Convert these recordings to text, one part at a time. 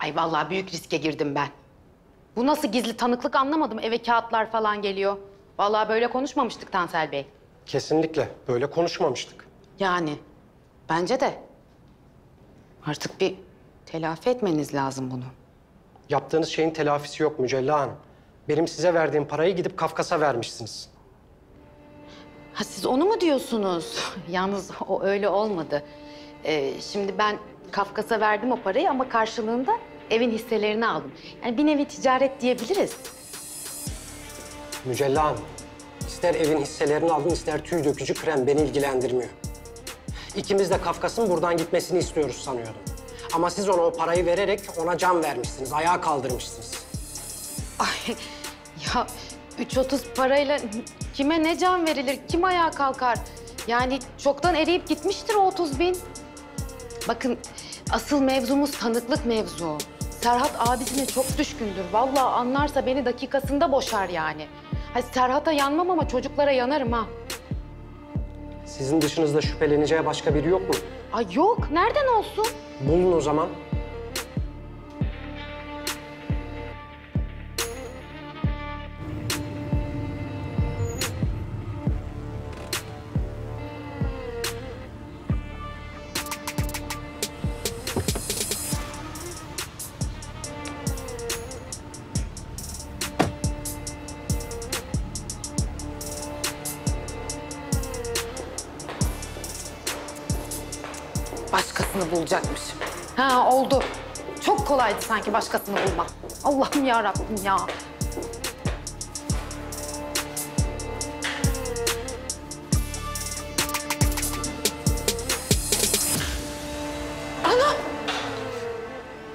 Ay vallahi büyük riske girdim ben. Bu nasıl gizli tanıklık anlamadım. Eve kağıtlar falan geliyor. Vallahi böyle konuşmamıştık Tansel Bey. Kesinlikle böyle konuşmamıştık. Yani bence de. Artık bir telafi etmeniz lazım bunu. Yaptığınız şeyin telafisi yok Mücella Hanım. Benim size verdiğim parayı gidip Kafkas'a vermişsiniz. Ha siz onu mu diyorsunuz? Yalnız o öyle olmadı. Şimdi ben Kafkas'a verdim o parayı ama karşılığında evin hisselerini aldım. Yani bir nevi ticaret diyebiliriz. Mücella Hanım, ister evin hisselerini aldın, ister tüy dökücü krem beni ilgilendirmiyor. İkimiz de Kafkas'ın buradan gitmesini istiyoruz sanıyordum. Ama siz ona o parayı vererek ona can vermişsiniz, ayağa kaldırmışsınız. Ay ya 3.30 parayla kime ne can verilir, kim ayağa kalkar? Yani çoktan eriyip gitmiştir o 30.000. Bakın asıl mevzumuz tanıklık mevzu. Serhat abisine çok düşkündür. Vallahi anlarsa beni dakikasında boşar yani. Hani Serhat'a yanmam ama çocuklara yanarım ha. Sizin dışınızda şüpheleneceği başka biri yok mu? Ay yok, nereden olsun? Bulun o zaman. Başkasını bulacakmışım. Ha oldu. Çok kolaydı sanki başkasını bulmak. Allah'ım ya Rabbim ya. Ana!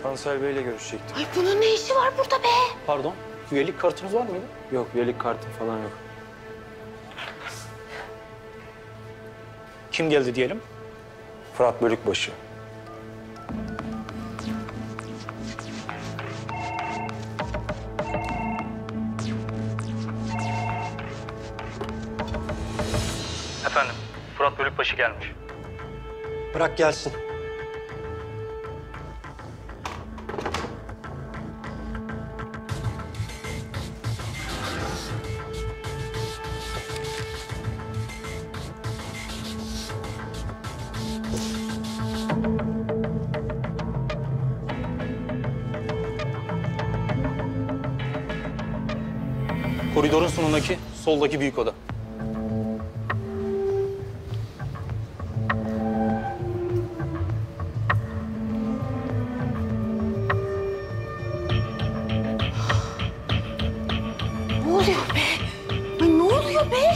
Tansel Bey'le görüşecektim. Ay bunun ne işi var burada be? Pardon, üyelik kartınız var mıydı? Yok, üyelik kartım falan yok. Kim geldi diyelim? Fırat Bölükbaşı. Efendim, Fırat Bölükbaşı gelmiş. Bırak gelsin. Koridorun sonundaki, soldaki büyük oda. Ne oluyor be? Ay, ne oluyor be?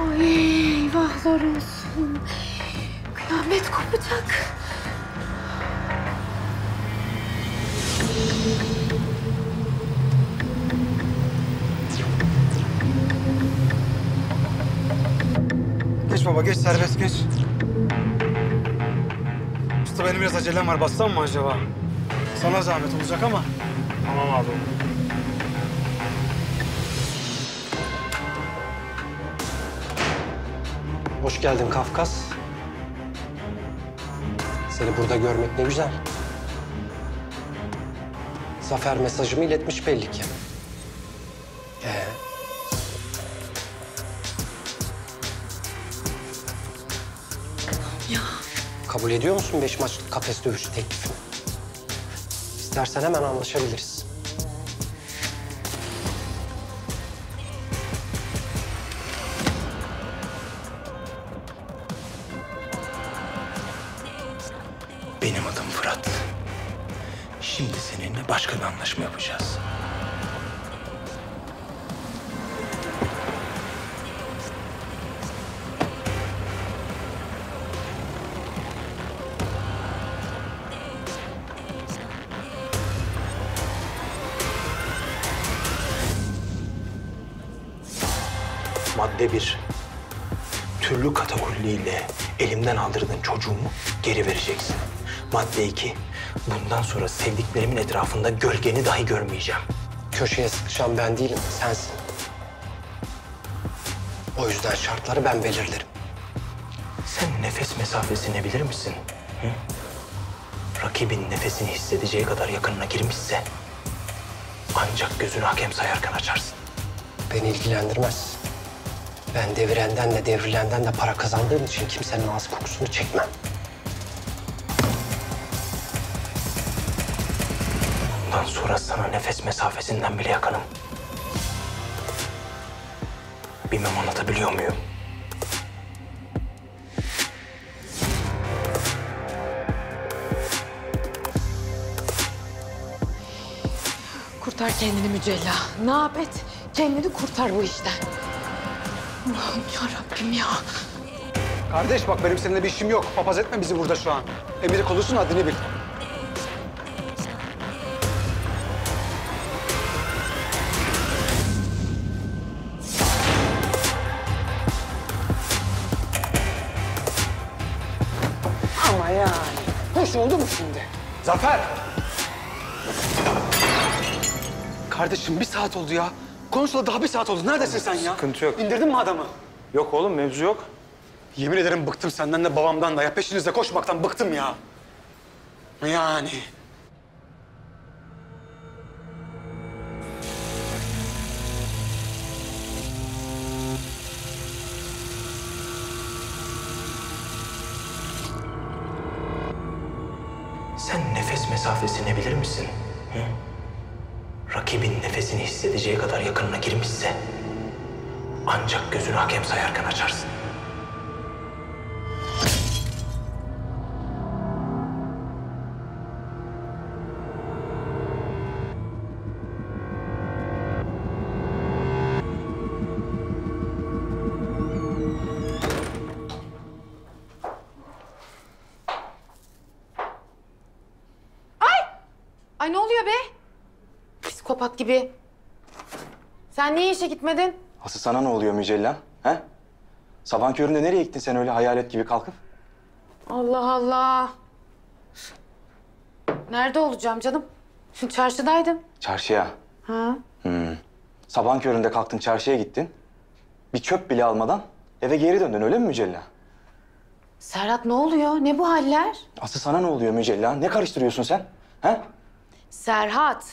Ay eyvahlar olsun. Kıyamet kopacak. Geç baba, geç. Serbest geç. Usta benim biraz acelem var. Bassam mı acaba? Sana zahmet olacak ama. Tamam abi. Hoş geldin Kafkas. Seni burada görmek ne güzel. Zafer mesajımı iletmiş belli ki. Ya. Kabul ediyor musun 5 maçlık kafes dövüşü teklifini? İstersen hemen anlaşabiliriz. Benim adım Fırat. Şimdi seninle başka bir anlaşma yapacağız. Madde 1. Türlü katakulliyle elimden aldırdığın çocuğumu geri vereceksin. Madde 2. Bundan sonra sevdiklerimin etrafında gölgeni dahi görmeyeceğim. Köşeye sıkışan ben değilim, sensin. O yüzden şartları ben belirlerim. Sen Nefes mesafesini bilir misin? Hı? Rakibin nefesini hissedeceği kadar yakınına girmişse ancak gözünü hakem sayarken açarsın. Beni ilgilendirmez. Ben devirenden de devrilenden de para kazandığım için kimsenin ağız kokusunu çekmem. Bundan sonra sana nefes mesafesinden bile yakınım. Bilmem anlatabiliyor muyum? Kurtar kendini Mücella. Ne yap et? Kendini kurtar bu işten. Allah'ım yarabbim ya. Kardeş bak benim seninle bir işim yok. Papaz etme bizi burada şu an. Emir'i konuşsun haddini bil. Ama yani. Hoş oldu mu şimdi? Zafer! Kardeşim bir saat oldu ya. Konuşla daha bir saat oldu. Neredesin sen ya? Sıkıntı yok. İndirdin mi adamı? Yok oğlum, mevzu yok. Yemin ederim bıktım senden de babamdan da. Ya peşinizde koşmaktan bıktım ya. Yani. Sen nefes mesafesini bilir misin? Hı? Rakibin nefesini hissedeceği kadar yakınına girmişse ancak gözünü hakem sayarken açarsın. Ay ne oluyor be? Psikopat gibi. Sen niye işe gitmedin? Asıl sana ne oluyor Mücella? He? Sabahın köründe nereye gittin sen öyle hayalet gibi kalkıp? Allah Allah. Nerede olacağım canım? Şimdi çarşıdaydım. Çarşıya? Ha. Hmm. Sabahın köründe kalktın çarşıya gittin. Bir çöp bile almadan eve geri döndün öyle mi Mücella? Serhat ne oluyor? Ne bu haller? Asıl sana ne oluyor Mücella? Ne karıştırıyorsun sen? He? Serhat.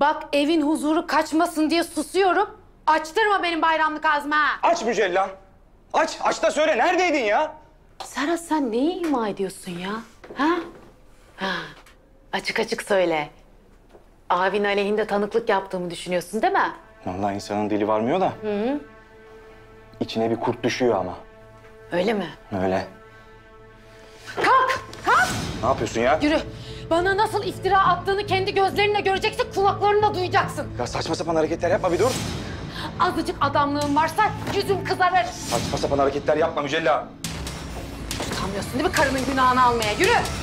Bak evin huzuru kaçmasın diye susuyorum. Açtırma benim bayramlık ağzımı ha. Aç Mücella. Aç. Aç da söyle. Neredeydin ya? Serhat sen neyi ima ediyorsun ya? Ha? Ha. Açık açık söyle. Abin aleyhinde tanıklık yaptığımı düşünüyorsun değil mi? Vallahi insanın dili varmıyor da. Hı hı. İçine bir kurt düşüyor ama. Öyle mi? Öyle. Kalk! Kalk! Ne yapıyorsun ya? Yürü. Bana nasıl iftira attığını kendi gözlerinle göreceksin, kulaklarınla duyacaksın. Ya saçma sapan hareketler yapma bir dur. Azıcık adamlığın varsa yüzüm kızarır. Saçma sapan hareketler yapma Mücella. Utanmıyorsun değil mi karımın günahını almaya? Yürü!